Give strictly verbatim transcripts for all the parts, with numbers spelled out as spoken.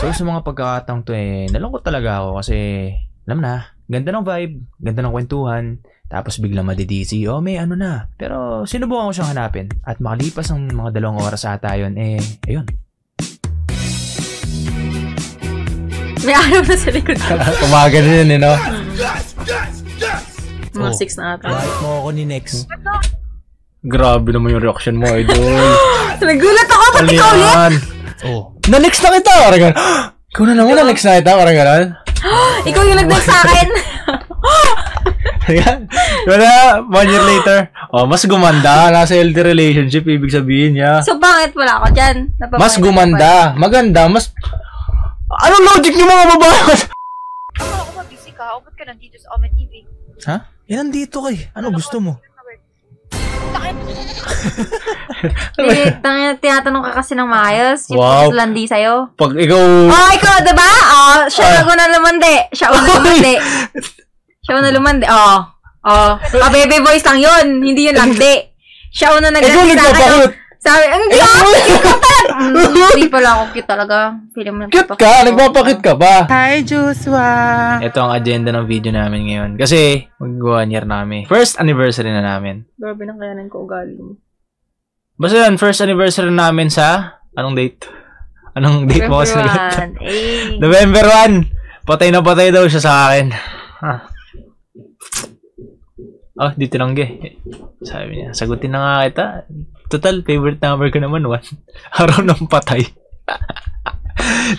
So sa mga pagkakataong to eh, nalungkot talaga ako kasi alam na, ganda ng vibe, ganda ng kwentuhan, tapos biglang madidisi, oh may ano na. Pero sinubukan ko siyang hanapin at makalipas ang mga dalawang oras ata yun, eh ayun. May araw na sa likod. Umaga na yun, you know? Mga six na ata. Kahit mo ako ni Nex. Grabe naman yung reaction mo, idol. Nagulat ako, pati ka ulit. Oh. Na-next na kita, parang gano'n. Ikaw na naman, na-next na kita, parang gano'n. Ikaw yung nag-next sa akin. Wala, one year later. Oh, mas gumanda, nasa healthy relationship, ibig sabihin niya. So, bakit wala ako dyan? Mas gumanda, maganda, mas... Anong logic niyo mga babae? Ako ako mabisi ka, upat ka nandito sa Omni T V. Ha? Eh, nandito kay. Ano gusto mo? Wait, tanga, tinatanong ka kasi ng maayos. Yung wow. Puslandi sa'yo. Pag ikaw... Oh, ikaw, diba? Oh, siya ako na lumandi. Siya ako na lumandi. Siya ako na lumandi. Oh. Oh. Ah, baby voice lang yun. Hindi yun langdi. Siya ako na nag-alala sa akin. Sabi, ang gawin! Hindi pala ako cute talaga. Cute ka? Nagpapakit ka ba? Hi, Joshua! Ito ang agenda ng video namin ngayon. Kasi, mag-one year na kami. First anniversary na namin. Grabe na kayanan ko ugali mo. Basta yun, first anniversary namin sa... Anong date? Anong date mo kasi nagat? November first! Patay na patay daw siya sa akin. Ah, di tinanggi. Sabi niya, sagutin na nga kita. Total, favorite number ko naman, one. Araw ng patay.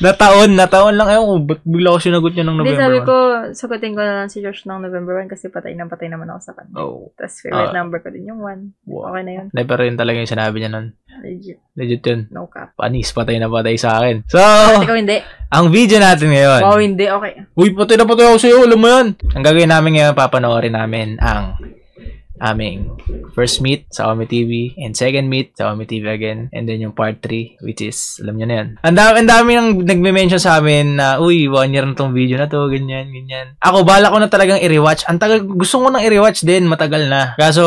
Nataon, nataon lang. Ayaw ko, ba't bigla ko sinagot niya ng November one? Hindi, sabi ko, sagutin ko na lang si Josh ng November first kasi patay na patay naman ako sa kanya. Oh. Tapos favorite uh, number ko din yung one. Wow. Okay na yun. Hindi, pero yun talaga yung sinabi niya nun. Legit. Legit yun. No cap. Panis, patay na patay sa akin. So, ikaw hindi. Ang video natin ngayon. Wow, hindi. Okay. Uy, patay na patay ako sa'yo. Alam mo yun. Ang gagawin namin ngayon, papanoorin namin ang... aming first meet sa Omni T V and second meet sa Omni T V again and then yung part three which is alam nyo na yan. Ang dami, ang dami nang nagme-mention sa amin na uy one year na tong video na to ganyan ganyan. Ako bala ko na talagang i-rewatch. Ang tagal gusto ko nang i-rewatch din matagal na. Kaso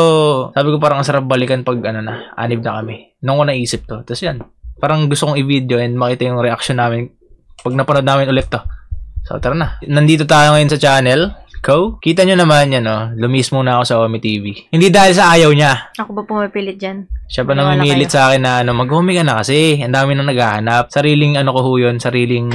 sabi ko parang ang sarap balikan pag ano na anib na kami. Nung ko naisip to. Tapos yan. Parang gusto kong i-video and makita yung reaction namin pag napanood namin ulit to. So tara na. Nandito tayo ngayon sa channel. Ko? Kita nyo naman yan, no? Lumis muna ako sa Omni T V. Hindi dahil sa ayaw niya. Ako ba pumipilit dyan? Siya pa nangumilit sa akin na, ano, mag-humi ka na kasi. Ang dami nang naghahanap. Sariling, ano ko ho yun, sariling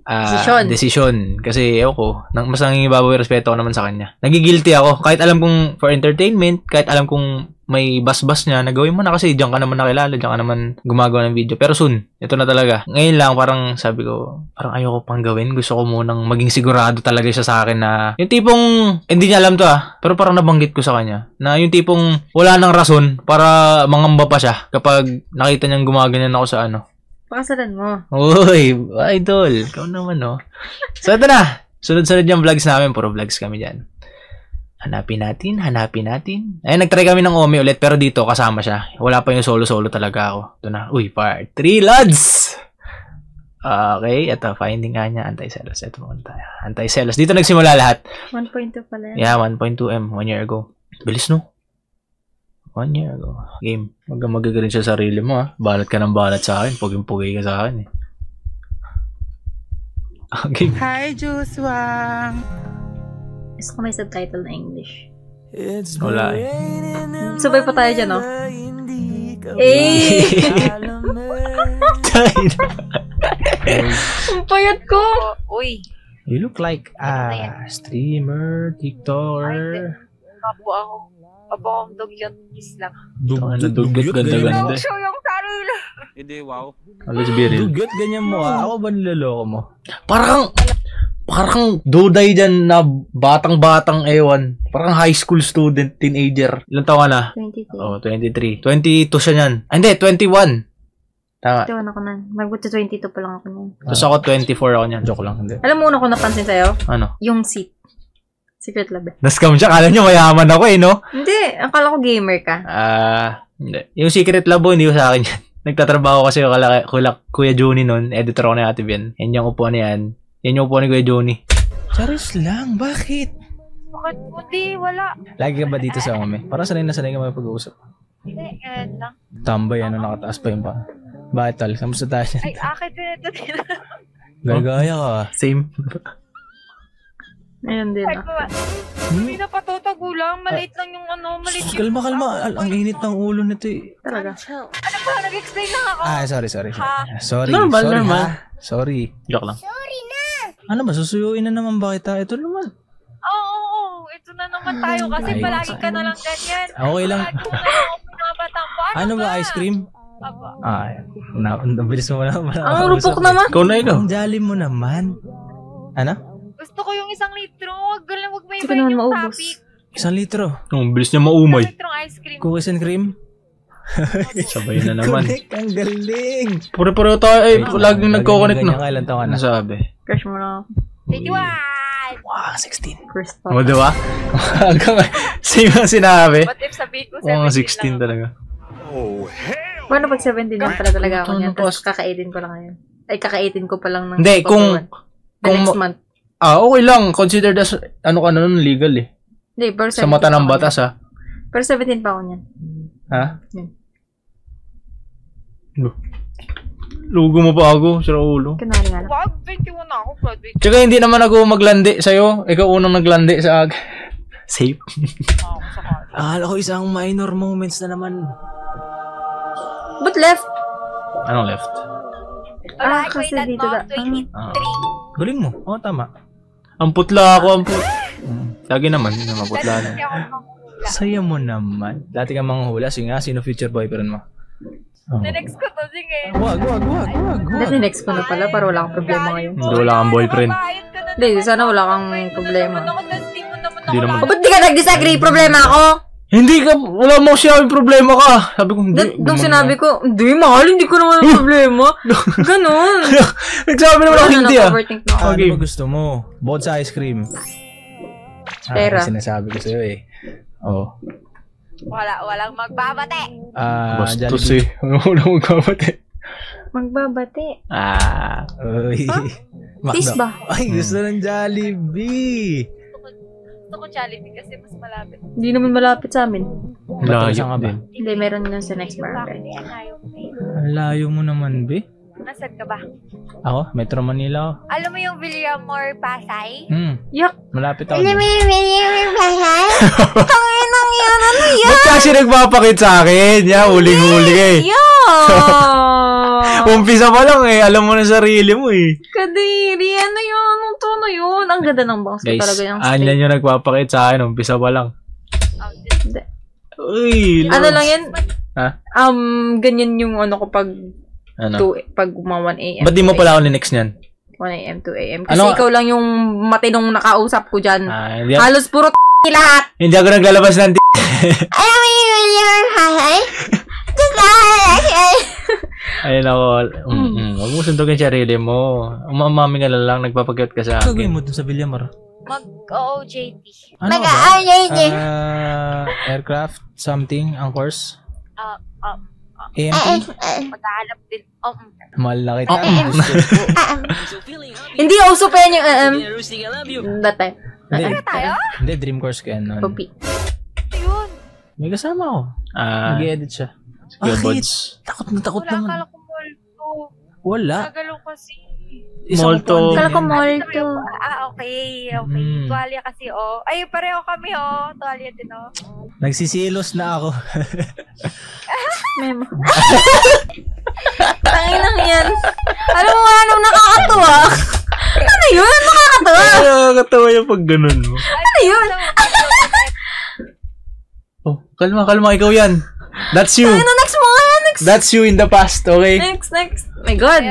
uh, desisyon. Desisyon. Kasi, ewan ko, mas nangingibabaw yung respeto ko naman sa kanya. Nagigilty ako. Kahit alam kong for entertainment, kahit alam kong may bas-bas niya, nagawin mo na kasi diyan ka naman nakilala, diyan ka naman gumagawa ng video. Pero soon, ito na talaga. Ngayon lang, parang sabi ko, parang ayoko pang gawin. Gusto ko munang maging sigurado talaga siya sa akin na yung tipong, hindi niya alam to ah, pero parang nabanggit ko sa kanya, na yung tipong wala nang rason para mangamba pa siya kapag nakita niyang gumaganyan ako sa ano. Pakasalan mo. Uy, idol, ikaw naman oh. So ito na, sunod-sunod yung vlogs namin, puro vlogs kami dyan. Hanapin natin, hanapin natin. Ay, nagtry kami ng Omi ulit pero dito kasama siya. Wala pa yung solo-solo talaga ako. Ito na. Uy, part three, lads! Okay, ito. Finding Anya. Anti-selos. Ito muna tayo. Anti-selos. Dito nagsimula lahat. one point two pala. Yeah, one point two M. One year ago. Bilis, no? One year ago. Game. Huwag kang magagaling sa sarili mo, ha? Balat ka ng balat sa akin. Puging-pugay ka sa akin, eh. Okay. Hi, Joshua! Gusto ko may subtitle na English. Wala eh. Sabay pa tayo dyan, no? Eh! Ang payat ko! Uy! You look like a streamer, TikToker. Apo ako. Apo akong dugyot. Dugyot? Dugyot? Ganda-ganda. Show yung sarili. Hindi, wow. Dugyot, ganyan mo ah. Ako ba niloloko mo? Parang... Parang duday dyan na batang-batang ewan. Parang high school student, teenager. Ilang taon na? twenty-two. Oh, twenty-three. twenty-two siya niyan. Ah, hindi, twenty-one. Tama. twenty-one ako na. Magbuti twenty-two pa lang ako niyan. Tapos ako twenty-four ako niyan. Joke lang. Hindi. Alam mo una ko napansin sa'yo? Ano? Yung seat. Secret love. Nascam siya. Akala nyo mayaman ako eh, no? Hindi. Akala ko gamer ka. Ah, hindi. Yung secret love hindi ko sa akin yan. Nagtatrabaho kasi yung Kuya Joni nun. Editor ko na yung ati Ben. Yan yung upuan na yan. Yan yung upo ni Kuya Joni. Charis lang, bakit? Bakit po di, wala. Lagi ka ba dito sa kami? Parang sanay na sanay ka may pag-uusap. Hindi, eh, lang. Tambay, ano, nakataas pa yung pa. Bakit tal? Kamusta tayo? Ay, akit din ito din. Nagaya ka. Same. Ayan din. Ay, hindi na patutag ulang. Maliit lang yung ano. Maliit yung... Kalma, kalma. Ang init ng ulo nito eh. Talaga. Ano ba? Nag-explain lang ako. Ah, sorry, sorry. Ha? Sorry. Normal, sorry, normal. Ha? Sorry. Joke lang. Sorry na. Ano ba? Susuyuin na naman ba kita? Ito naman. Oo, oo, oo. Ito na naman tayo kasi ay, palagi ka na lang ganyan. Okay lang. Ano ba? Ice cream? Aba. Ay, na, nabilis mo na. Ang rupok naman. Ikaw na ito. Ang jali mo naman. Ano? Gusto ko yung isang litro. Huwag galang, huwag may iba yung topic. Isang litro? Ang bilis niya maumay. Isang litrong ice cream. Cookies and cream? Sabay na naman. Connect, ang galing. Puro-puro tayo. Ay, laging nagko-connect na. Kailan tawa na? Nasabi. Crush mo na. twenty-one! Wow, sixteen. First time. O, diba? Same ang sinabi. What if sabihin ko seventeen lang? Mga sixteen talaga. Oh, hey! Paano pag seventeen lang pala talaga ako niyan? Tapos kaka-eighteen ko lang ngayon. Ay, kaka-eighteen ko pa lang ng... Hindi, kung... The kung, next month. Ah, okay lang. Consider as... Ano ka na nun? Legal eh. Hindi, pero seventeen. Sa mata ng batas ha. Pero seventeen pa ako niyan. Ha? Yan. Lugo mo pa ako. Sira ulo. Kanari nga lang. Wag, twenty-one ako. Tsaka hindi naman ako maglandi sa'yo. Ikaw unang naglandi sa ag... Safe. Akala ko isang minor moments na naman... But left? Anong left? Ah, kasi dito na. Ah. Galing mo. Oo, oh, tama. Ang putla ako, ang putla. Lagi naman, hindi na maputla na. Saya mo naman. Dati kang manghula. Sige nga, sino future boyfriend mo? Oh. Next ko to, sige. Wag, wag, wag, wag, wag. Next ko na pala para wala kang problema ngayon. Hindi, wala kang boyfriend. Hindi, sana wala kang problema. Hindi naman. Ba't di ka nag-disagree? Problema ako? Hindi ka, wala mo sinabi problema ka. Sabi ko, hindi. Nung sinabi ko, hindi, mahal, hindi ko naman ang problema. Ganun. Nagsabi naman ako, hindi ah. Ano ba gusto mo? Bawat sa ice cream. Pera. Ah, sinasabi ko sa'yo eh. Oo. Wala, walang magbabate. Ah, bastos eh. Walang magbabate. Magbabate. Ah. Uy. Tis ba? Ay, gusto ng Jollibee. Gusto ko Jollibee kasi mas malapit. Hindi naman malapit sa amin. Layo ka ba? Hindi, meron na sa next barangay. Layo mo naman, be. Nasaan ka ba? Ako? Metro Manila. Alam mo yung Villamor, Pasay? Hmm. Yuck! Malapit ako. Alam mo yung Villamor, Pasay? Tangin ang yan! Ano yan? Ba't kasi nagpapakit sa akin? Yan, huling-huli eh. Yuck! Umpisa pa lang eh. Alam mo na sarili mo eh. Kadiri, ano yun? Tono yun. Ang ganda ng bangs ko talaga yung state. Guys, Anya yung nagpapakit sa akin. Umpisa pa lang. Uy, ano lang yan? Ha? Um, ganyan yung ano ko pag ano? two, pag one a m. Ba't di mo pala ako ni-next niyan? one a m, two a m. Kasi ano? Ikaw lang yung matinong nakausap ko dyan. Ah, hindi, halos puro t***y lahat. Hindi ako naglalabas ng t***y. Alam mo yung William Hahay? Ayun ako. Huwag mo sundukin siya, really mo. Umamami ka lang, nagpapagkat ka sa akin. Gagawin mo dun sa Villamor? Mag-O O J T. Mag-O O J T. Aircraft, something, ang course? Ah, ah. A M P? Maghahalap din. Malaki ka. Hindi, uso pa yan yung A M. That time. Ano tayo? Hindi, dream course ka yan. Popi. Ayun. May kasama ako. Nag-edit siya. Bakit? Takot na takot naman. Wala, akala ko Molto. Wala. Nagalaw kasi. Molto. Akala ko Molto. Ah, okay. Okay. Tuwalya kasi, oh. Ay, pareho kami, oh. Tuwalya din, oh. Nagsisilos na ako. Memo. Tangin lang yan. Alam mo, wala nung nakakatuwa. Ano yun? Nakakatuwa. Ano nakakatuwa yung pag ganun mo? Ano yun? Oh, kalma, kalma. Ikaw yan. That's you. Ay, no, next mo kaya, next. That's you in the past, okay? Next, next. My God.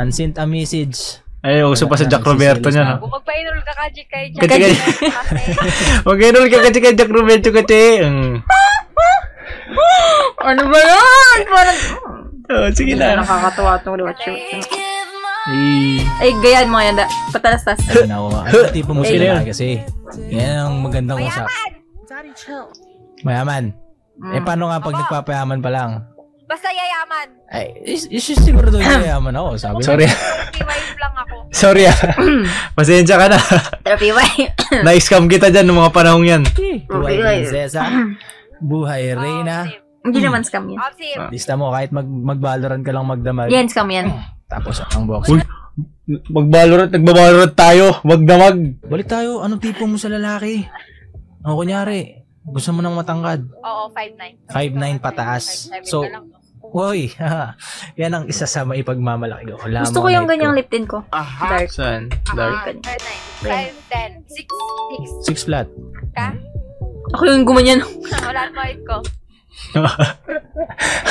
Unsent a message. Ay, uso pa sa Jack Roberto niya, no? Magpa-enroll ka ka kay Jack Roberto. Mag-enroll ka ka kay Jack Roberto kasi. Ano ba yun? Parang... Oh, sige na. Nakakatawa itong watch you. Ay, gayaan mo yan. Patalastas. Ano na ako. Ang tipo mo sila kasi. Yan ang magandang usap. Mayaman. Mm. Eh, paano nga pag nagpapayaman pa lang? Basta yayaman. Ay, is, is, is siguro doon yayaman ako, sabi mo. Sorry. Therapy wife lang ako. Sorry ah. Pasensya ka na. Therapy wife. Na-scam kita dyan ng mga panahong yan. Buhay prinsesa. Buhay reyna. Hindi naman scam yan. Lista mo, kahit mag-valoran ka lang magdamag. Yan, scam yan. Tapos ang boxer. Mag-Valorant, nagbabalorant tayo. Magdamag. Balik tayo. Anong tipo mo sa lalaki? Ano kunyari? Gusto mo nang matangkad? Oo, five nine. five nine pataas. five nine, so, uy, yan ang isa sa maipagmamalaki ko. Lamang gusto ko yung ganyang lip tint ko. Aha. Dark. Saan? Dark. five nine. six. six flat. Ka? Ako yung gumanyan. Wala ang height ko.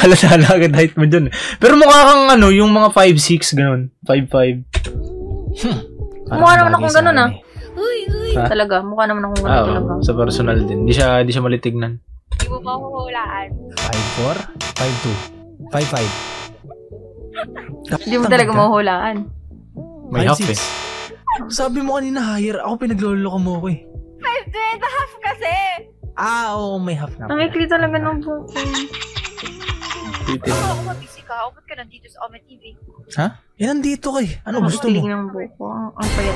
Halata agad height mo dyan. Pero mukha kang ano, yung mga five six, ganun. five five. Mukha naman akong ganun ah. Uy, uy. Talaga, mukha naman akong ganun talaga. Sa personal din. Hindi siya, hindi siya malitignan. Hindi mo mahuhulaan. five four? five two? five five. Hindi mo talaga mahuhulaan. May half eh. Sabi mo kanina higher. Ako pinagloloko mo ako eh. five two and a half kasi. Ah, oo. May half na. Namikli talaga ng buko. Ako mabisi ka. Upat ka nandito sa Omni T V. Ha? Eh nandito kay. Ano gusto mo? Ang buko. Ang payat.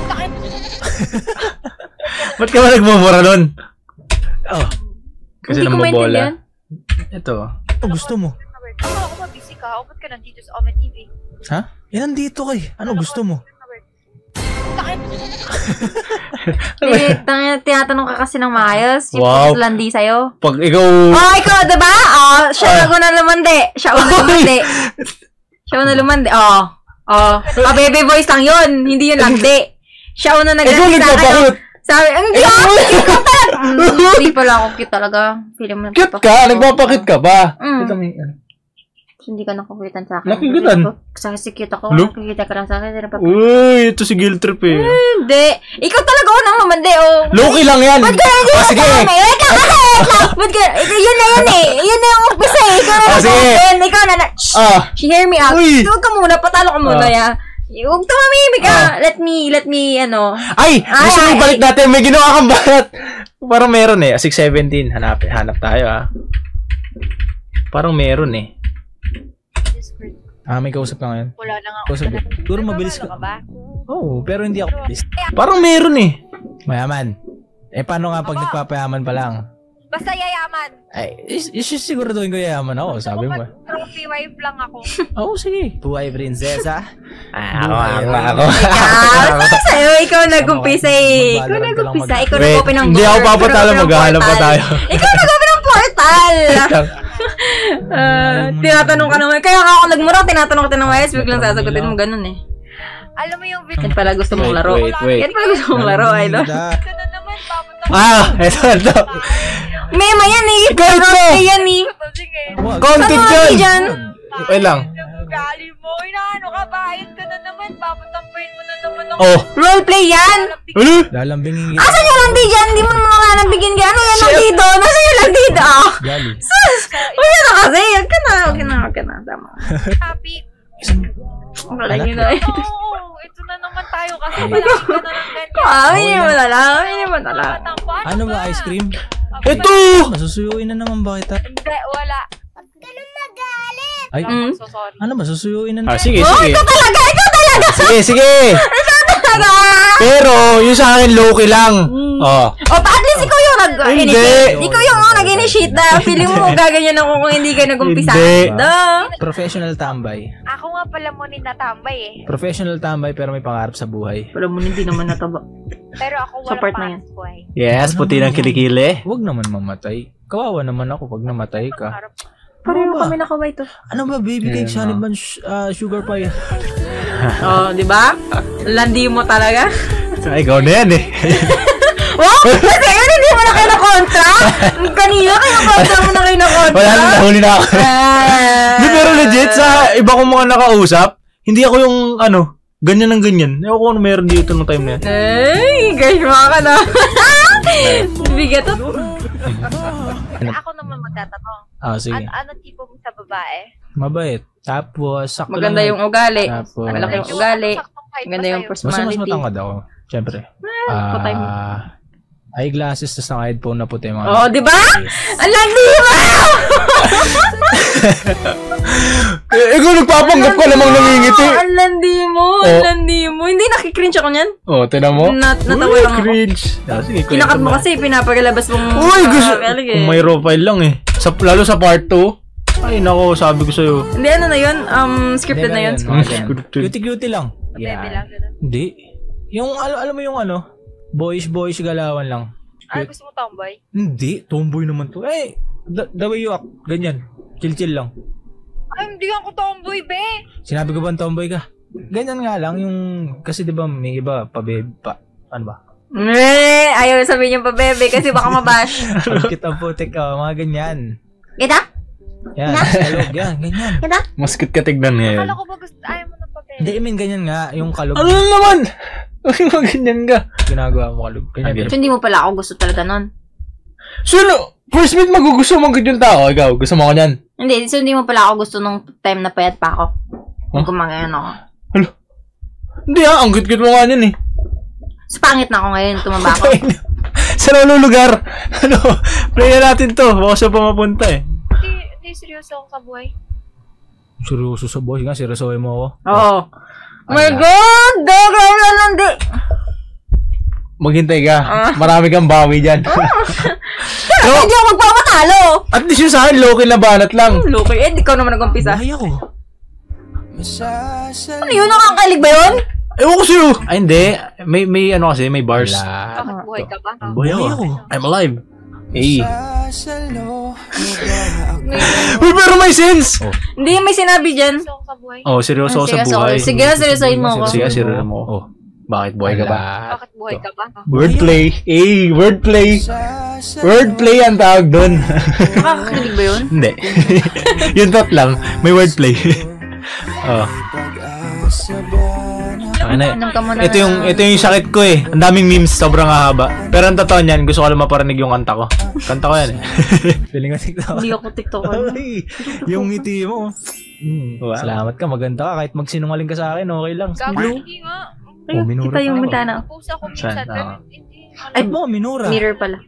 Ba't ka ba nagmumura nun? Oh. Kasi namabola. Ito. Ito gusto mo. Ako, ako mabisi ka. Upat ka nandito sa Omni T V. Ha? Eh, nandito kay. Ano gusto mo? Wait, tinatanong ka kasi ng maayos. Yung wow. Puslandi sa'yo. Pag ikaw... Oh, ikaw, diba? Oh, siya ako na lumandi. Siya ako na lumandi. Siya ako na lumandi. Oo. Oo. Ah, baby voice lang yun. Hindi yun landi. Siya ako na nag-landi sa akin. Sabi, ang gano'n! Hindi pala ako cute talaga. Cute ka? Nagpapakit ka ba? Ito may... Hindi ka nakukulitan sa akin. Nakikulitan? Kasi cute ako. Nakikita ka lang sa akin. Uy, ito si guilt trip eh. Hindi. Ikaw talaga ako nang mamandi oh. Loki lang yan. Ba't kaya hindi ka kami? Wait ka kasi! Ba't kaya? Yun na yun eh. Yun na yung umpisa eh. Ikaw na nag-open. Ikaw na na... Shhh! Hear me out. Huwag ka muna. Patalo ka muna ya. Huwag tumamimik ah. Let me, let me, ano. Ay! Gusto mo balik natin. May ginawa kang balat. Parang meron eh. six seventeen. Hanap tayo ah. Parang meron eh. Ah, may kausap ka ngayon? Wala na nga. Kausap ka. Siguro mabilis ka. Oo, pero hindi ako mabilis. Parang meron eh. Mayaman. Eh, paano nga pag nagpapayaman pa lang? Basta yayaman. Ay, siguraduhin ko yayaman ako. Sabi mo eh. Trophy wife lang ako. Oo, sige. Buhay, prinsesa. Ako, ako, ako. Ikaw, sa'yo. Ikaw nag-umpisa eh. Ikaw nag-umpisa. Ikaw nag-open ng portal. Hindi ako papatala. Maghahanap pa tayo. Ikaw nag-open ng portal. Uh, tinatanong ka naman. Kaya ako nagmura, tinatanong ka naman. Yes, biglang sasagutin mo ganun eh. Alam mo yung video. Yan pala gusto mong laro. Wait, wait. Yan pala gusto mong laro, idol. Ito na naman, papunta. Ah, ito, ito. Mema yan eh. Content yan eh. Content yan. Okay lang. Gali mo. Inaano ka ba? Ayun ka na naman. Papuntampain mo na naman ako. Oh. Roleplay yan. Lalambingin yan. Asan yung landi dyan? Hindi mo mga lalambingin yan. Ano yan landi doon? Asan yung landi doon? Gali. Huwag na kasi. Huwag ka na. Huwag na. Huwag ka na. Tama. Happy. Wala lang yun na eh. Oo. Ito na naman tayo kasi. Malaki ka na lang ganyan. Kami naman na lang. Kami naman na lang. Ano ba? Ice cream? Ito! Masusuyuin na naman ba kita? Hindi. Wala. Ay, mm. So sorry. Ano ba? Susuyuin na na. Ah, sige, oh, sige. Ikaw talaga! Ikaw talaga! Sige, sige! Ikaw talaga! Pero, yun sa akin, low-key lang. Mm. Oh. O, pa, at least ikaw yung nag-initiate. Hindi. Ikaw yung oh, nag-initiate na. Feeling mo, gaganyan ako kung hindi kayo nag-umpisa. Hindi. No. Professional tambay. Ako nga pala mo rin natambay eh. Professional tambay, pero may pangarap sa buhay. Pala mo rin hindi naman nataba. Pero ako, walang pangarap sa buhay. Yes, ano puti ng kilikili. Huwag naman mamatay. Kawawa naman ako pag namatay ka. Pareho kami nakaway to. Ano ba baby cake, Shaliban, sugar pie? Oh, di ba? Landi mo talaga. Ikaw na yan eh. Oh, kasi yun hindi mo na kayo na-contra? Kanina kayo na-contra mo na kayo na-contra? Wala na, nahuli na ako. Pero legit, sa iba kong mga nakausap, hindi ako yung ano, ganyan ng ganyan. Ewan ko ano meron dito ng time na yan. Ay, guys, mga ka na. Bigat ako. Ako naman magtatanong. Ah, sige. At ano tipo mo sa babae? Mabait. Tapos, sakto lang. Maganda yung ugali. Tapos, malaki yung ugali. Maganda yung personality. Basta mas matangkad ako. Siyempre. Ah, eye glasses, tas naka headphone na puti mga. Oo, di ba? Alam niyo ba? Ikaw nagpapanggap ko namang nangingiti. Ang landi mo, ang landi mo. Hindi, nakikringe ako niyan. Oo, tinan mo. Natawa lang ako. Kinakat mo kasi, pinapagalabas mong... Uy, gusto. Kung may profile lang eh. Lalo sa part two. Ay, nako, sabi ko sa'yo. Hindi, ano na yun? Um, scripted na yun. Guti-guti lang. Yeah. Hindi. Yung, alam mo yung ano, boyish-boyish galawan lang. Ay, gusto mo tomboy? Hindi, tomboy naman to. Ay, the way you act, ganyan. Chill-chill lang. Ay, hindi ako tomboy, be. Sinabi ko ba tomboy ka? Ganyan nga lang yung, kasi diba may iba, pabebe, pa, ano ba? Eh, ayaw sabihin yung pabebe kasi baka mabash. Kita putik ka, mga ganyan. Kita? Yan, kalog yan, ganyan. Kita? Mas kit katignan ngayon. Akala ko ba gusto, ayaw mo ng pabebe. Hindi, I mean, ganyan nga, yung kalog. Ano naman? Ano ganyan ka? Ginagawa mo kalog. Ganyan. Hindi mo pala ako gusto talaga nun. Sino? First meet, magugusto mong ganyan tao. Ikaw, gusto mo ko yan? Hindi, so hindi mo pala ako gusto nung time na payat pa ako. Huh? Kumangayan ako. Hello? Hindi ah, ang git-git mo nga yan eh. So, pangit na ako ngayon, tumaba ako. Sa lalo lugar? Ano? Play na natin to. Baka siya pumapunta eh. Hindi, hindi seryoso ako sa buhay. Seryoso sa buhay? Nga, seryoso mo ako? Oo. Oh my God! Dog! Wala lang di! Maghintay ka. Uh. Marami kang bawi dyan. Pero hindi ako magpapatalo. At least yung saan, local na banat lang. Mm, local. Eh, ikaw naman nag-umpisa. Ay, ako. Ano yun? Nakakalig ba yun? Ewan ko sa'yo. Ay, hindi. May, may ano kasi, may bars. Bakit buhay ka ba? Buhay ako. I'm alive. Hey. Uy, pero may sense! Oh. Hindi, may sinabi dyan. Oh, seryoso ako sa buhay. Sige, seryosoin mo ako. Sige, seryosoin mo ako. Bakit buhay ka ba? Bakit buhay ka ba? Wordplay. Eh, wordplay. Wordplay ang tawag doon. Nakakakilig ba yun? Hindi. Yun tot lang. May wordplay. Oh. Ito yung, ito yung sakit ko eh. Ang daming memes. Sobrang hahaba. Pero ang totoo niyan, gusto ko lang maparinig yung kanta ko. Kanta ko yan eh. Feeling ko TikTok. Hindi ako TikTok. Yung ngiti mo. Salamat ka. Maganda ka. Kahit magsinungaling ka sa akin, okay lang. Gagawin nga. Ay, oh, kita yung mutana. Ay, po, minura. Mirror pala.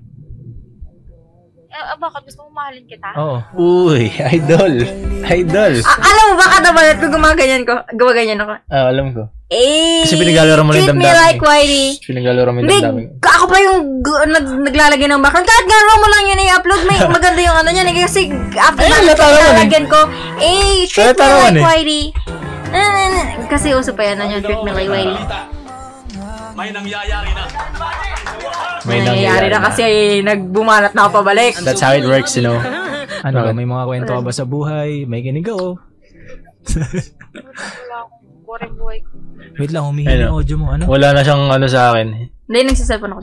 Uh, bakit gusto mo mahalin kita? Oo. Oh. Uy, idol. Idol. A alam mo, baka naman at gumaganyan ko. Gumaganyan ako. Ah, alam ko. Eh, kasi pinagalaro mo yung damdamin. Treat me like Whitey. Pinagalaro mo yung damdamin. Ako pa yung nag naglalagay ng background. Kahit gano'n mo lang yun i-upload. May maganda yung ano niya. Kasi after na naglalagyan ko, eh, treat me like Whitey. Kasi uso pa yan, ano yung trick na kay Wiley. May nangyayari na. May nangyayari na kasi nagbumanat na ako pabalik. That's how it works, you know. Ano, may mga kwento ka ba sa buhay? May kinig ako. Wait lang, humihingi yung audio mo. Ano? Wala na siyang ano sa akin. Hindi, nagsiselfon ako.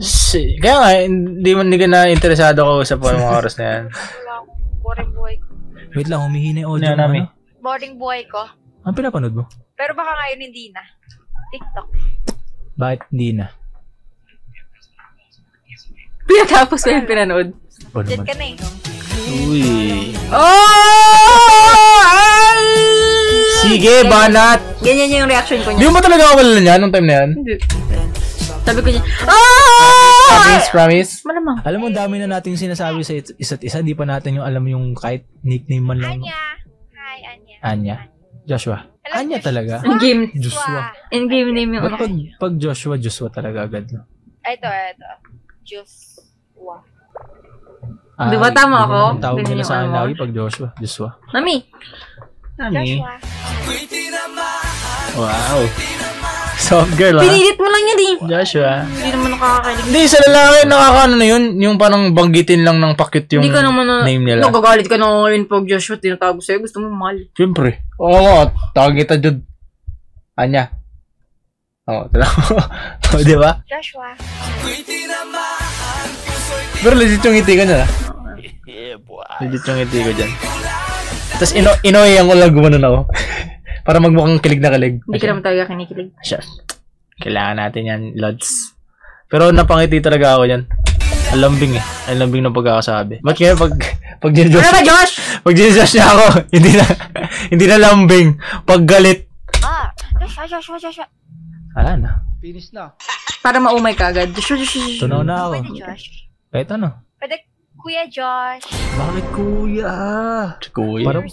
Kaya nga, hindi man hindi ka na interesado ako sa mga oras na yan. Wait lang, humihingi yung audio mo. Boring boy ko. Ang pinapanood mo? Pero baka ngayon hindi na. TikTok. Bakit hindi na? Pinatapos mo yung pinanood. Diyan ka na eh. Uy. Oh! Ay! Sige, banat! Ganyan yung reaction ko niya. Di mo talaga kawalan niya nung time na yan? Hindi. Sabi ko niya, oh! Promise, promise. Malamang. Alam mo, dami na natin sinasabi sa isa't isa. Hindi pa natin yung alam yung kahit nickname man lang. Anya. Hi, Anya. Anya. Joshua. Anya talaga? In-game. Joshua. In-game name yung una. Pag Joshua, Joshua talaga agad. Ito, ito. Joshua. Di ba tama ako? Ang tawag nila sa akin lagi pag Joshua. Joshua. Nami. Nami. Wow. Soft girl, ha? Pinilit mo lang yan, eh. Joshua. Hindi naman nakakakalig. Hindi, sa lalaki, nakakaano na yun. Yung parang banggitin lang ng pakit yung name nila. Nagagalit ka na ngayon pag Joshua, tinatago sa'yo. Gusto mo mahal. Siyempre. Oo, tawag kita, Jud. Anya. Oo, talaga. Di ba? Joshua. Pero legit yung ngiti ko dyan, ha? Legit yung ngiti ko dyan. Tapos inoy ang ulang gumanon ako. Para magmukhang kilig na kilig. Hindi ka naman talaga kinikilig. Asya. Kailangan natin yan, lods. Pero napangiti talaga ako yan. Alambing eh. Alambing ng pagkakasabi. Ba't kaya pag... Pag gin-josh... Ano ba, Josh? Pag gin-josh niya ako, hindi na... Hindi na lambing. Pag galit. Ah, Joshua, Joshua, Joshua. Wala na. Finish na. Para maumay ka agad. Joshua, Joshua, Joshua. Tunaw na ako. Pwede, Josh. Kahit ano? Pwede, Kuya Josh. Bakit, Kuya? Kuya? Parang...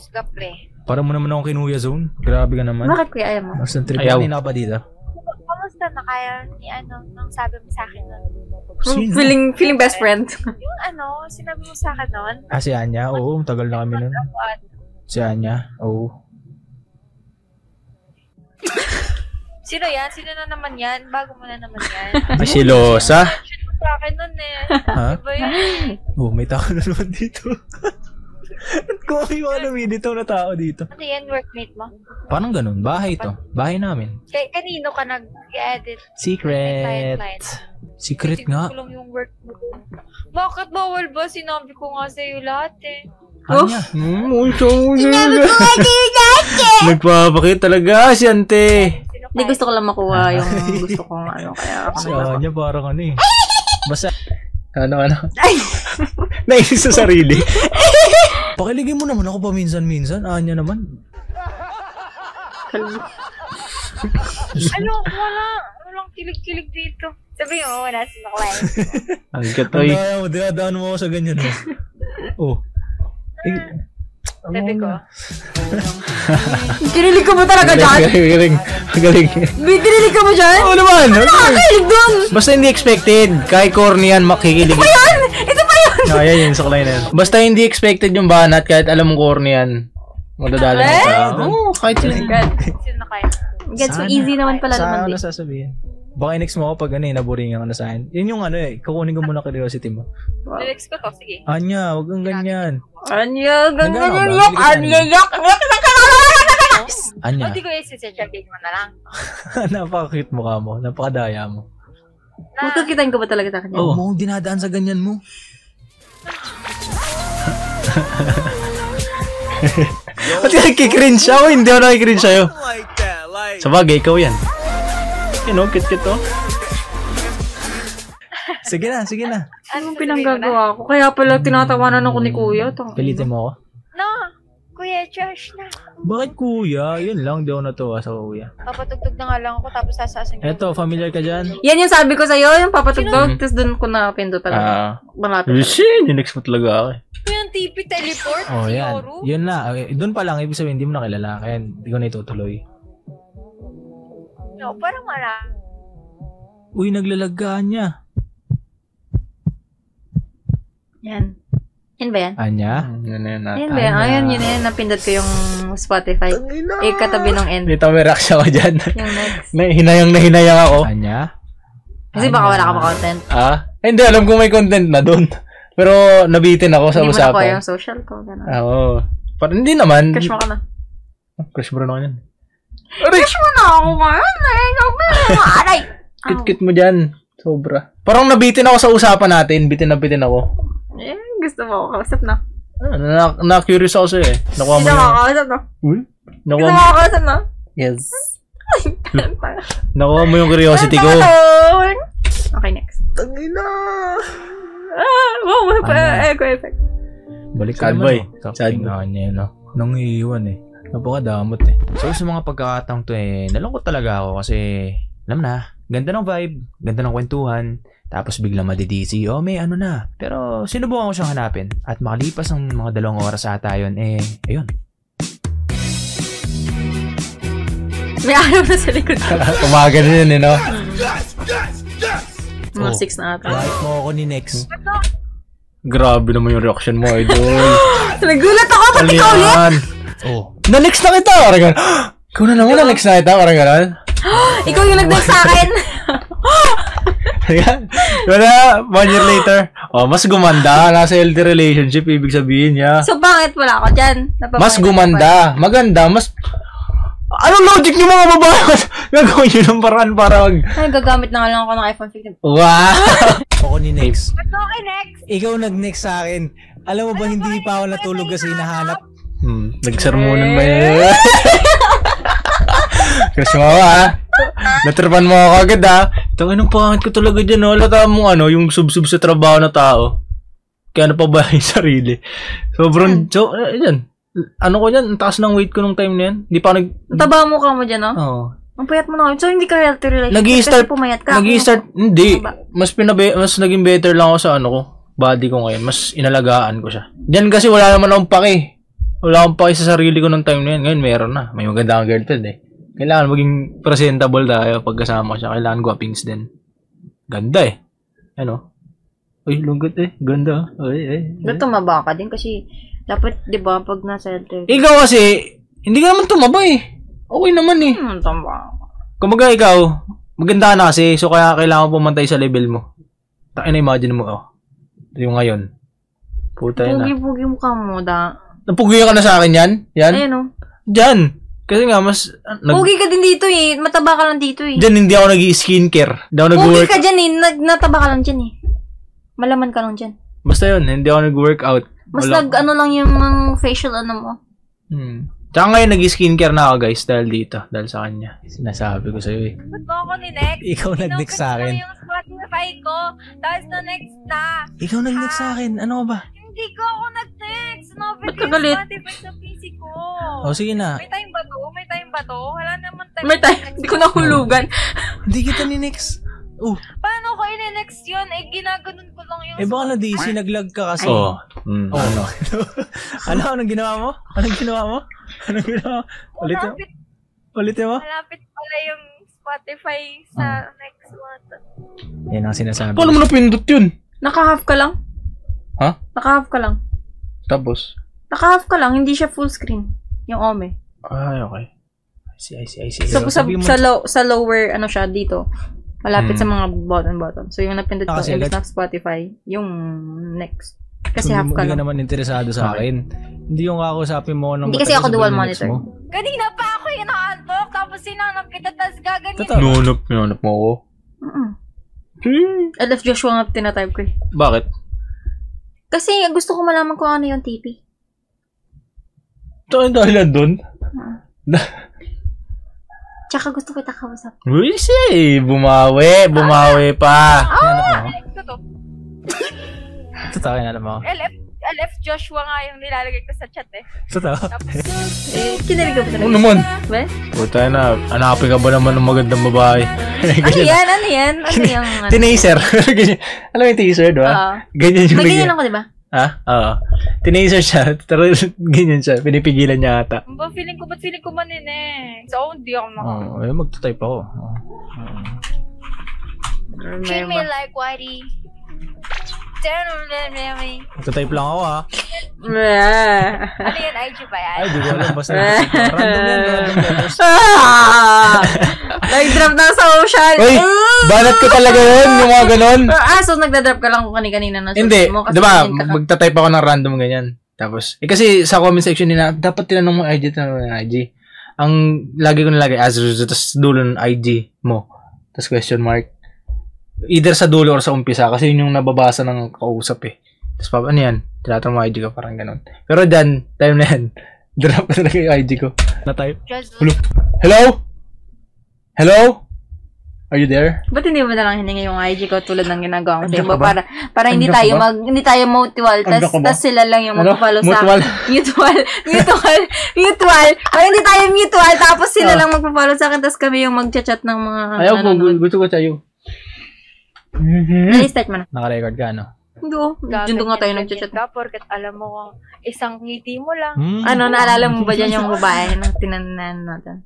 Para mo naman akong kinuya zone. Grabe ka naman. Bakit kuya ayaw mo? Basta trip na nina pa dito. Kamusta na kaya ni ano nang sabi mo sa akin nun? Feeling, feeling best friend. Yung ano, sinabi mo sa akin nun? Ah, si Anya? Oo, tagal na kami nun. Si Anya? Oo. Oh. Sino yan? Sino na naman yan? Bago mo na naman yan. Ay, si Losa? Sino sa akin nun eh. Ha? Diba yun? Oo, oh, may tao na naman dito. Kung yung mga lumilitaw na tao dito. Ano yan? Workmate mo? Parang ganun. Bahay ito. Bahay namin. Kay, kanino ka nag-edit? Secret. Secret nga. Kulong yung work mo. Bakit bawal ba? Sinabi ko nga sa'yo lahat eh. Anya? Hmm, uso. Sinabi ko nga sa'yo lahat eh. Nagpapakita talaga si Ante. Hindi, gusto ko lang makuha yung gusto ko ng ano. Kaya ako. Si Anya parang ano eh. Basta. Ano ano? Ay! Naisip sa sarili. Pakiligin mo naman ako paminsan-minsan. Anya naman. Ano? Wala. Walang kilig-kilig dito. Sabi mo, wala si Maklay. Ang katoy. Ang daan mo ako sa ganyan. Oh. Sabi ko. Kinilig ka mo talaga dyan? Galing, galing. Kinilig ka mo dyan? Oo naman. Ano nakakilig doon? Basta hindi expected. Kahit corny yan, makikilig. Ito pa yun! Ito pa yun! Ayan yun, saklay na yun. Basta hindi expected yung banat, kahit alam mong corny yan. Madadala na ka. Oo, kahit yun. Gets so easy naman pala naman din. Sana sasabihin. Baka i-next mo ako pag ano eh, naboringan ka na sa akin. Yun yung ano eh, kukunin ko muna curiosity mo. Wow. I-next ko to, sige. Anya, huwag kang ganyan. Anya, huwag kang ganyan. Yuck, Anya, yuck, yuck, Anya. Hindi ko i-check-check mo na lang. Napaka-cute mo ka mo, napakadaya mo. Magkakitain ka ba talaga sa kanya? Oo, mukhang dinadaan sa ganyan mo. Ba't ka nagkikringe siya? Ako hindi ako nakikringe sa'yo. Sabagay, ikaw yan. Ano, kit-kit to? Sige na, sige na. Anong pinanggagawa ko? Kaya pala tinatawanan ako ni Kuya. Pilitin mo ako? No, Kuya Josh na. Bakit Kuya? Yun lang, di ako natuwa sa Kuya. Papatugtog na nga lang ako tapos sasasang. Eto, familiar ka dyan? Yan yung sabi ko sa'yo, yung papatugtog. Tapos dun ko napindot talaga. Malapit. Shit, yung next mo talaga ako eh. Yung T P teleport? Oh, yan. Yun na. Dun pa lang, ibig sabihin, hindi mo nakilala. Kaya hindi ko na itutuloy. No, parang marami. Uy, naglalagaan niya. Yan. Yan ba yan? Anya? Yan na yan. Yan ba yan? Ayan, yun na yan. Napindot ko yung Spotify. Eh, katabi ng end. Dito may reaksya ko dyan. Yung next. Hinayang na hinayang ako. Anya? Kasi baka wala ka pa content. Ah? Hindi, alam ko may content na dun. Pero nabitin ako sa usapan. Hindi mo na ko yung social ko. Oo. Parang hindi naman. Crush mo ka na. Crush mo rin ako yan. Crush mo na ako ngayon eh. Aray! Kit-kit mo dyan. Sobra. Parang nabitin ako sa usapan natin. Bitin na bitin ako. Eh, gusto mo ako kausap na. Ah, na-curious ako sa'yo eh. Nakuha mo na. Gusto mo ako kausap na? Uy? Gusto mo ako kausap na? Yes. Nakuha mo yung curiosity ko. Okay, next. Tangina! Ah, wow, may pa-echo effect. Balik ka naman. Sad boy. Sad boy. Nangiiwan eh. Napakadamot eh. So sa mga pagkakataong to eh, nalungkot talaga ako kasi alam na, ganda ng vibe, ganda ng kwentuhan, tapos biglang madidisi, oh may ano na. Pero sinubukan ko siyang hanapin at makalipas ang mga dalawang oras ata yun eh, ayun. May araw na sa likod. Tumagal na yun eh no? Mga six oh, na ata. Like mo ako ni Nex. Grabe naman yung reaction mo, idol. Nagulat ako, pati ka ulit! Oh. Na-next na kita! Parang gano'n. Ikaw na naman, na-next na kita. Parang gano'n. Ikaw yung nag-next sa akin. Wala, one year later. Oh, mas gumanda. Nasa healthy relationship, ibig sabihin niya. So, bakit wala ako dyan? Napapangit mas gumanda. Maganda. Mas... Anong logic niyo mga babae? Gagawin nyo ng paraan para mag... Ay, gagamit na nga lang ako ng iPhone fifteen. Wow! Ako ni Nex. Ako kay Nex. Ikaw nag-next sa akin. Alam mo ba, hindi pa ako natulog kasi hinahanap. Hmm, nagsermonan ba yun? Kasi mo ha? Natrepan mo ako agad ha? Ito, anong pangit ko talaga dyan o? Lata mo ano, yung sub-sub sa trabaho na tao. Kaya ano pa ba yung sarili? Sobrang, so, yan. Ano ko dyan? Ang taas ng weight ko nung time na yan. Hindi pa nag... Taba mo ka mo dyan o? Oo. Ang payat mo na ngayon. So, hindi ka healthy relationship. Nag-i-start, nag-i-start, hindi. Mas pinabe, mas naging better lang ako sa ano ko. Body ko ngayon. Mas inalagaan ko siya. Dyan kasi wala naman akong pake. Wala akong pake sa sarili ko ng time na yan. Ngayon, meron na. May maganda kang girlfriend eh. Kailangan maging presentable tayo pagkasama ko siya. Kailangan guwapings din. Ganda eh. Ano? Uy, lungkot eh. Ganda. Ay, ay, ay. Tumaba ka din kasi Dapat, di ba, pag nasa health. Ikaw kasi, hindi ka naman tumaba eh. Okay naman eh. Hmm, tama. Kumaga ikaw, maganda na kasi, so kaya kailangan pumantay sa level mo. Taka na, imagine mo, oh. Yung ngayon. Puta yun na. Pugi-pugi mukha mo, da. Napugi ka na sa akin yan? Yan? Ayun o. Diyan. Kasi nga, mas... Nag... Pugi ka din dito eh. Mataba ka lang dito eh. Diyan, hindi ako nag-skincare. Hindi ako nag-work. Pugi ka dyan eh. Nag nataba ka lang dyan eh. Malaman ka lang dyan. Basta yun, hindi ako nag-workout. Mas nag, ano lang yung facial, ano mo. Hmm. Tsaka ngayon, nag-skincare na ako, guys, dahil dito. Dahil sa kanya. Sinasabi ko sa'yo, eh. Ba't mo ako ni-next? Ikaw nag-next sa'kin. Ikaw yung Spotify ko. Tapos na-next na. Ikaw nag-next sa'kin. Ano ba? Hindi ko ako nag-next. Ba't ka galit? Spotify sa P C ko. O, sige na. May time ba to? May time ba to? Wala naman time. May time. Hindi ko nahulugan. Hindi kita ni-next. Uh. Paano ko ine-next yun? Eh, ginaganon ko lang yung... Eh, baka na D C, nag-lag ka kasi. Oo. Oh. Mm. Oh, ano? Ano? Anong ginawa mo? Anong ginawa mo? Anong ginawa mo? Ulit mo? Ulit mo? Malapit pala yung Spotify sa oh. Next month. Yan ang sinasabi. Paano mo napindot yun? Naka-half ka lang. Ha? Huh? Naka-half ka lang. Tapos? Naka-half ka lang, hindi siya full screen. Yung Ome. Ay, okay. I see, I see, I see. So, so, sa, sa, low, sa lower, ano siya, dito. Malapit hmm. sa mga button-button. So, yung napindot ko, yung na Spotify, yung next. Kasi so, half ka lang. Hindi ka naman interesado sa akin. Hindi yung kakausapin mo ng... Hindi kasi ako dual monitor. Kanina pa ako yung naka-unlock, tapos sinanap kita, tapos gaganyan. Nunap, nunap mo ako? Mm-mm. L F Joshua nga tinatype ko eh. Bakit? Kasi gusto ko malaman kung ano yung T P. Ito ang dahilan doon? Tsaka gusto ko takausap. Uy, siya eh. Bumawi. Bumawi pa. Ah! Totoo. Totoo, alam mo. L F Joshua nga yung nilalagay ko sa chat eh. Totoo. Eh, kinalig ko pa naman. Oo naman. Ba? Puta na. Hanapin ka ba naman ng magandang babae? Ano yan? Ano yan? Ano yung... Tinaser. Alam mo yung taser, diba? Oo. Ganyan yung... Ganyan ako, diba? Ha? Oo. Tinaser siya. Ganyan siya. Pinipigilan niya ata. Ba, feeling ko ba't feeling ko man yun eh. So, hindi ako maka... Oo. Ayun, magta-type ako. Treat me like Wadi. Magta-type lang ako ha. Ano yun? I G ba yan? Ay, di ko alam. Basta yung random yan. Nag-drop na sa ocean. Uy! Banat ko talaga yun. Yung mga ganun. Ah, so nagdadrop ka lang kung kani-kanina na. Hindi. Diba? Magta-type ako ng random ganyan. Tapos, eh kasi sa comment section nila, dapat tinanong mo I G, tinanong mo yung I G. Ang lagi ko nilagay, as result, tapos dulo ng I G mo. Tapos question mark. Either sa dulo or sa umpisa. Kasi yun yung nababasa ng kausap eh. Tapos pa, ano yan? Tinatang mga I D ko, parang ganun. Pero dyan, time na yan. Drop na talaga yung I D ko. Na-type. Hello? Hello? Are you there? Ba't hindi mo na lang hiningi yung I G ko tulad ng ginagawa ko? Diba? Para, para hindi tayo mag, hindi tayo mutual. Tapos sila lang yung magpapalo sa akin. Mutual. Mutual. Mutual. Para hindi tayo mutual. Tapos sila lang magpapalo sa akin. Tapos kami yung mag-chat ng mga... Ayaw ko. Gusto ko sa'yo. Nalistart mo na. Naka-record ka, ano? Doon. Doon nga tayo nag-chat. Porket alam mo, isang ngiti mo lang. Mm. Ano, naalala mo ba dyan yung babae nung tinanan natin?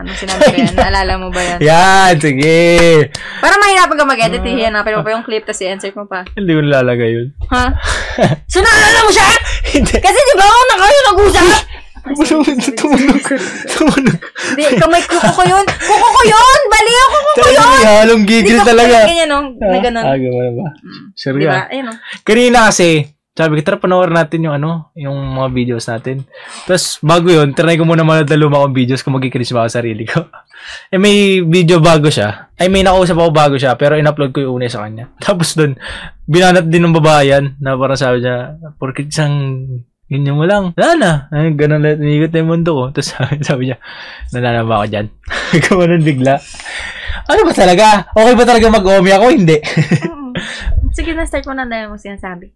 Anong sinabi ko yan? Naalala mo ba yan? Yan, sige. Para mahirapan ka mag-edit, uh, hinapin mo pa yung clip tapos i-insert mo pa. Hindi ko nalalagay yun. Ha? So, naalala mo siya? Hindi. Kasi di ba ako na kayo nag-usap? Tumunog. Tumunog. Hindi, kamay kuko ko yun. Kuko ko yun! Bali ako kuko yun! Talaga, halong gigil talaga. Hindi ko ganyan, no? Na ganun. Ah, gano'n ba? Sure ka. Diba? Ayun, no? Kanina kasi, sabi ko, tara, panoorin natin yung ano, yung mga videos natin. Tapos, bago yun, try ko muna manood na luma kong videos kung magkikrish ba ako sarili ko. Eh, may video bago siya. Ay, may nakausap ako bago siya, pero in-upload ko yung una sa kanya. Tapos dun, binanat din ng babayan na parang sabi niya, porkit isang... Ganyan mo lang. Wala na. Ay, ganun lahat. Naigot na yung mundo ko. Tapos sabi, sabi niya, nalala ba ako dyan? Kumanon bigla. Ano ba talaga? Okay ba talaga mag-omi ako? Hindi. Sige na, start mo na dahil mo sinasabi.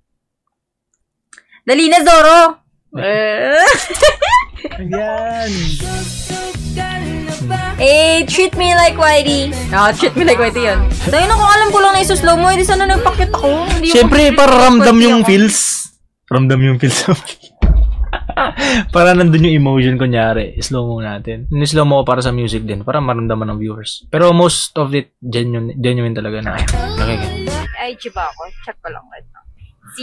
Dali na, Zoro! Ayan. Eh, treat me like Whitey. No, treat me like Whitey yun. Dahil na kung alam ko lang na isuslow mo, hindi sana nagpakit ako. Siyempre, para ramdam yung feels. Ramdam yung feels mo. Para nandun yung emotion, kunyari. Slow mo natin. Slow mo para sa music din. Para maramdaman ng viewers. Pero most of it, genuine, genuine talaga na. Ay, okay, okay. I G ba ako? Check ko lang. Z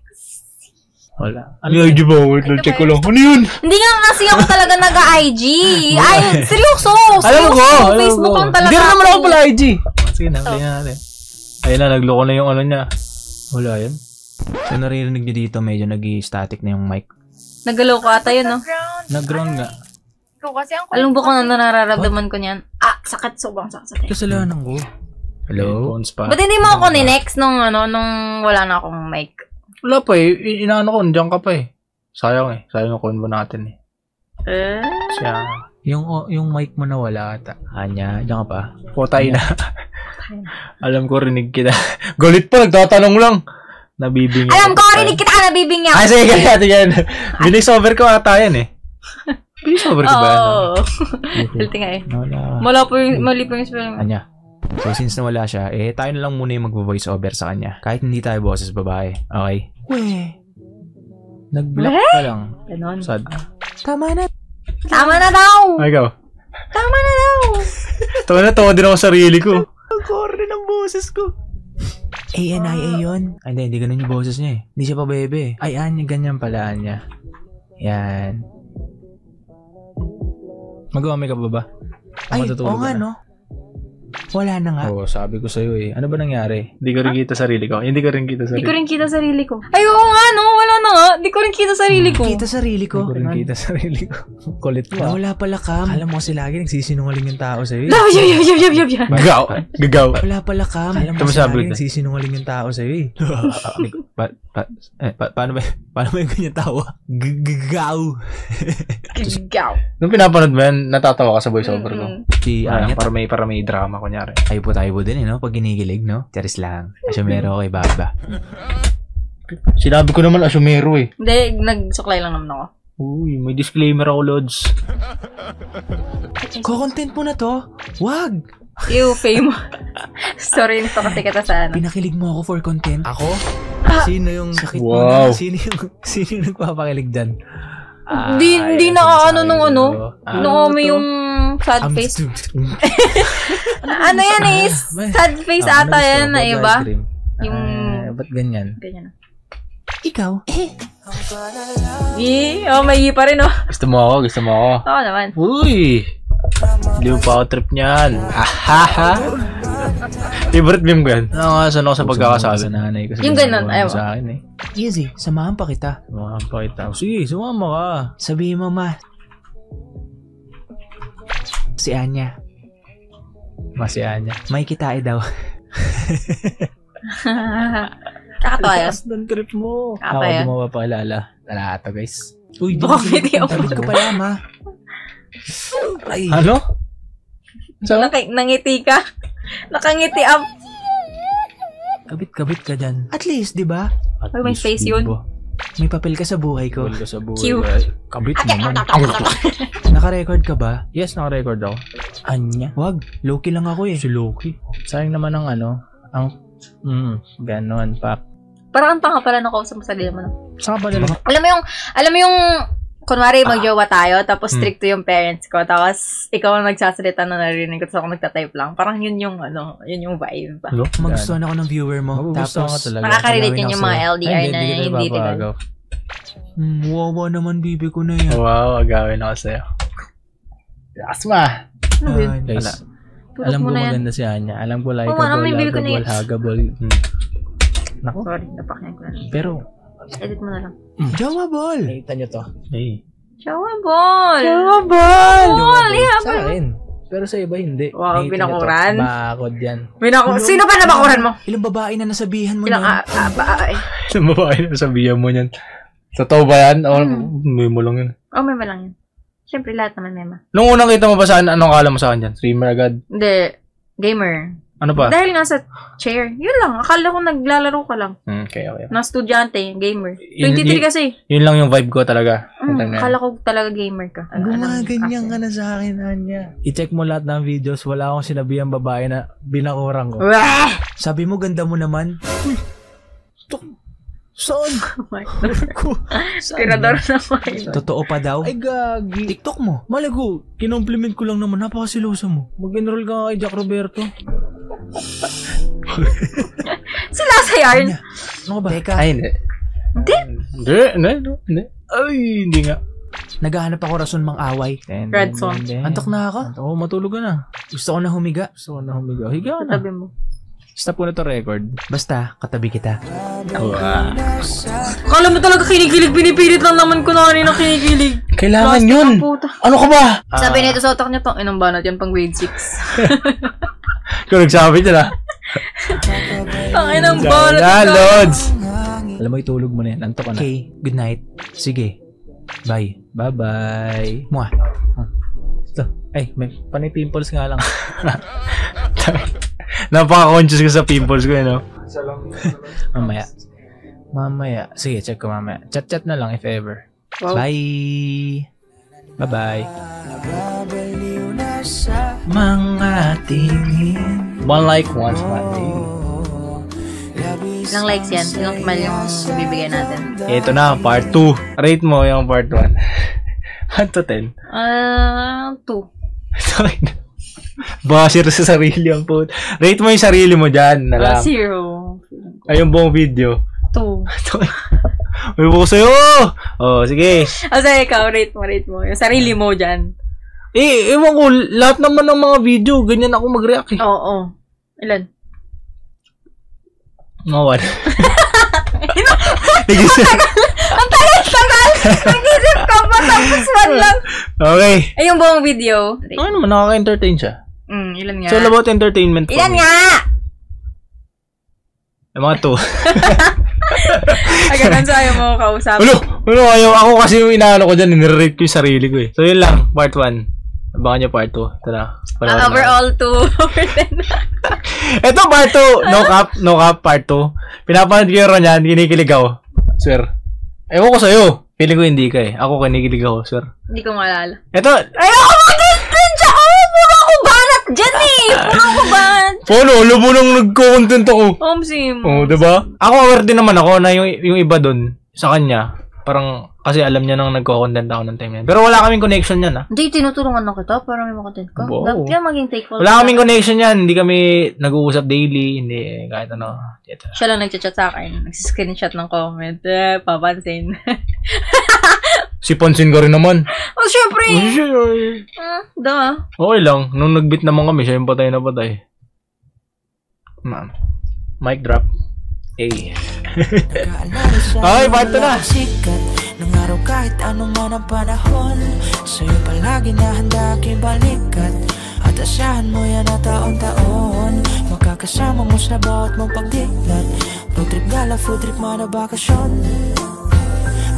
X. Wala. Ano I G ba? Wait, lang, check ko lang. Ano yun? Hindi nga kasi ako talaga nag-I G. Ay, seryoso. Alam mo ko. Facebook lang talaga. Hindi naman ako pala I G. Sige na, pala natin. Ayun na, nagloko na yung ano niya. Wala yun. So, naririnig niyo dito, medyo nag-static na yung mic. Nagloko ata yun, no? Nag-ground nga. Alam mo ko na nararamdaman ko niyan. Ah, sakit. Sobrang sakit. Kasalanan ko. Hello? Ba't hindi mo ako ni-next nung ano, nung wala na akong mic? Wala pa eh. Inaano ko, nandiyan ka pa eh. Sayang eh. Sayang yung convo natin eh. Eh? Sayang. Yung, yung mic mo nawala ata. Anya, nandiyan ka pa. Potay na. Alam ko, rinig kita. Galit pa, nagtatanong lang. Nabibing. Alam ko, rinig kita ka, nabibing niya. Ay, sige, kaya yan. Binisover ko ata yan eh. Binisover ko ba? Oo. Halti nga eh. Mali po yung spelling. Anya. So, since nawala siya, eh, tayo na lang muna yung mag-voice over sa kanya. Kahit hindi tayo boses babae. Okay? Weh. Nag-block ka lang. Ganon. Sad. Tama na. Tama na daw! Ay, ikaw. Tama na daw! Tama na, tawa din ako sarili ko. Nag-corre ng boses ko. A N I A yun. Ay, hindi, hindi ganun yung boses niya eh. Hindi siya pa bebe. Ay, Anya, ganyan pala, Anya. Yan. Mag-uamay ka pa ba? Ay, oo nga, no? Wala na nga. Oo, sabi ko sa'yo eh. Ano ba nangyari? Hindi ko rin kita sarili ko. Hindi ko rin kita sarili ko. Hindi ko rin kita sarili ko. Ay, oo nga, no? Wala na nga. Hindi ko rin kita sarili ko. Kita sarili ko. Hindi ko rin kita sarili ko. Kulit mo. Wala pala kam. Alam mo kasi lagi nagsisinungaling yung tao sa'yo. Daw, yaw, yaw, yaw, yaw, yaw. Gagaw. Gagaw. Wala pala kam. Alam mo kasi lagi nagsisinungaling yung tao sa'yo eh. Paano ba yung ganyan tawa? Gagaw. Gagaw. Nung pinapanood mo yan, natatawa ka sa voiceover ko. Si Anya. Para may drama ko. Tayo po tayo po din eh, no? Pag ginigilig, no? Charis lang. Asyomero kay Baba. Sinabi ko naman asyomero eh. Hindi, nagsuklay lang naman ako. Uy, may disclaimer ako, Lods. Kukontent po na to? Wag! Ew, fame. Sorry, nito kasi kita sa ano. Pinakilig mo ako for content? Ako? Ah. Sino yung sakit wow. mo na? Sino yung, sino yung nagpapakilig dyan? Hindi ah, di na ano nung ano. Nung may yung sad face. Ano yan eh? Sad face ah, ata yan na iba. Yung... Uh, ba't ganyan? Ganyan. Ikaw? Eh. Eh. Oh, may hi pa rin oh. Gusto mo ako? Gusto mo ako? Oo naman. Uy! Hindi mo pa ako trip niyan. Hahaha. Favorite meme ko yan. Nakakasan ako sa pagkakasabi. Yung ganun, ayaw mo. Easy, samahan pa kita. Samahan pa kita. Sige, sumama ka. Sabihin mo ma. Si Anya. Ma si Anya. May kita eh daw. Kakatawa yan. Lakas ng trip mo. Ako di mo mapakilala. Tala ito guys. Uy, baka tabig ka pala ma. Ay. Ano? So? Nangiti ka. Nakangiti up. Kabit-kabit ka dyan. At least, di ba? Ay, may space yun. May papel ka sa buhay ko. Papel ka sa buhay. Cute. Kabit naman. Naka-record ka ba? Yes, naka-record ako. Anya? Wag. Loki lang ako eh. Si Loki. Sayang naman ang ano. Ang... Mm, ganon. Pak. Parang ang tanga pala nakausap mo sa gila mo. Saka ba nila? Alam mo yung... Alam mo yung... Kunwari, mag-jowa tayo, tapos stricto yung parents ko, tapos ikaw ang nagsasalita na narinig ko, tapos ako nagtatype lang. Parang yun yung, ano, yun yung vibe. Magustuhan ako ng viewer mo. Tapos, makakarelate yun yung mga L D R na hindi tigil. Wawa naman, bibi ko na yan. Wow, agawin ako sa'yo. Asma! Guys, alam ko maganda si Anya. Alam ko like, agawal, hagabal. Naku. Sorry, napakyan ko na. Pero, edit mo na lang. Jawa ball! Nakita nyo to. Hey. Jawa ball! Jawa ball! Sa akin. Pero sa iba hindi. Wow, binakuran. Bakod yan. Sino ba nabakuran mo? Ilang babae na nasabihan mo yan? Ilang babae. Ilang babae na nasabihan mo yan? Totoo ba yan? May mo lang yun. Oo, may mo lang yun. Siyempre, lahat naman may mo. Nung unang kita mo ba saan, anong kala mo sa akin dyan? Streamer agad? Hindi. Gamer. Ano pa? Dahil nga sa chair. Yun lang. Akala ko naglalaro ka lang. Okay, okay. Na estudyante, gamer. twenty-three kasi. Yun lang yung vibe ko talaga. Mm, akala ko talaga gamer ka. Gumaganyan ka na sa akin, Anya. I-check mo lahat ng videos. Wala akong sinabi ang babae na binakurang ko. Sabi mo, ganda mo naman. Saan? Tirador naman. Totoo pa daw? Ay, gagi. TikTok mo. Malago, kinompliment ko lang naman. Napakasilosa mo. Mag-enroll ka kay Jack Roberto. Sila sa yarn. Ano ba? Teka. Ay, hindi. Hindi? Hindi, hindi. Ay, hindi nga. Naghahanap ako rason mang away. Red song. Antok na ako. Oo, matulog na. Gusto ko na humiga. Gusto ko na humiga. Higa na. Katabi mo. Stop ko na to record. Basta, katabi kita. Wow. Kala mo talaga kinikilig. Pinipilit lang naman ko na kanina kinikilig. Kailangan yun. Ano ka ba? Sabi nito sa otak niya, tong inang banat yan pang grade six. Kung nagsabi niya na. Ang inang banat. Alam mo, itulog mo na yan. Antok ka na. Okay, good night. Sige. Bye. Bye-bye. Mwah. Ito. Ay, may panay pimples nga lang. Napaka-conscious ko sa pimples ko, you know? Mamaya. Mamaya. Sige, check ko mamaya. Chat-chat na lang if ever. Wow. Bye! Bye-bye. Mga tingin. One like, one tingin. Ilang likes yan? Ilang kumal yung bibigyan natin? Ito na, part two. Rate mo yung part one. one to ten? Ah, uh, two. Sorry na. Basir sa sarili ang po. Rate mo yung sarili mo dyan. Ah, uh, zero. Ay, yung buong video. Two. May buko sa'yo! Oh, sige. Oh, sorry, ikaw. Rate mo, rate mo. Yung sarili mo dyan. Eh, ewan ko. Lahat naman ng mga video, ganyan ako mag-react eh. Oo, oh, oo. Oh. Ilan? Mga one. Nag-isip. Ang tagal-tagal! Nag-isip ka pa, tapos one lang. Okay. Ay, yung buong video. Ano oh, naman, nakaka-entertain siya. Mm, ilan nga? So, about entertainment. Ilan nga? Ay, mga two. Agad, so ayaw mo kausap. Ulo, ulo, ayaw. Ako kasi yung inaano ko dyan, nire-rate ko yung sarili ko eh. So, yun lang. Part one. Abangan nyo part two. Tara. Uh, overall two over ten. Ito, part two. No cap, no cap, part two. Pinapanood ko yung ron yan, kinikilig ako. Swear. Ewan ko sa'yo. Pili ko hindi ka eh. Ako kinikilig ako, swear. Hindi ko maalala. Ito. Ayaw ko mag-content siya. Oh, puro ako banat dyan eh. Puro ako banat. Polo, lubo nung nag-content ako. Omsim. Oo, oh, diba? Ako aware din naman ako na yung, yung iba dun sa kanya. Parang, kasi alam niya nang nagko-content ako ng time yan. Pero wala kaming connection yan, ha? Hindi, tinutulungan na kita para may makontent ka. Dapat ka maging take-off. Wala kaming connection yan. Hindi kami nag-uusap daily. Hindi, kahit ano. Ito. Siya lang nag-chat sa akin. Nag-screenshot ng comment. Eh, papansin. Si Ponsin ko rin naman. Oh, syempre. Ah, dama. Okay lang. Nung nag-beat naman kami, siya yung patay na patay. Ma'am. Mic drop. Ay. Ay, part two na. Nung araw kahit anong man ang panahon, sa'yo palagi na handa aking balikat. At asyahan mo yan na taon-taon. Makakasama mo sa bawat mong pagdiklat. Road trip, gala, food trip, mga bakasyon.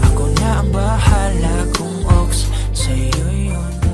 Ako na ang bahala kung oks sa'yo yun.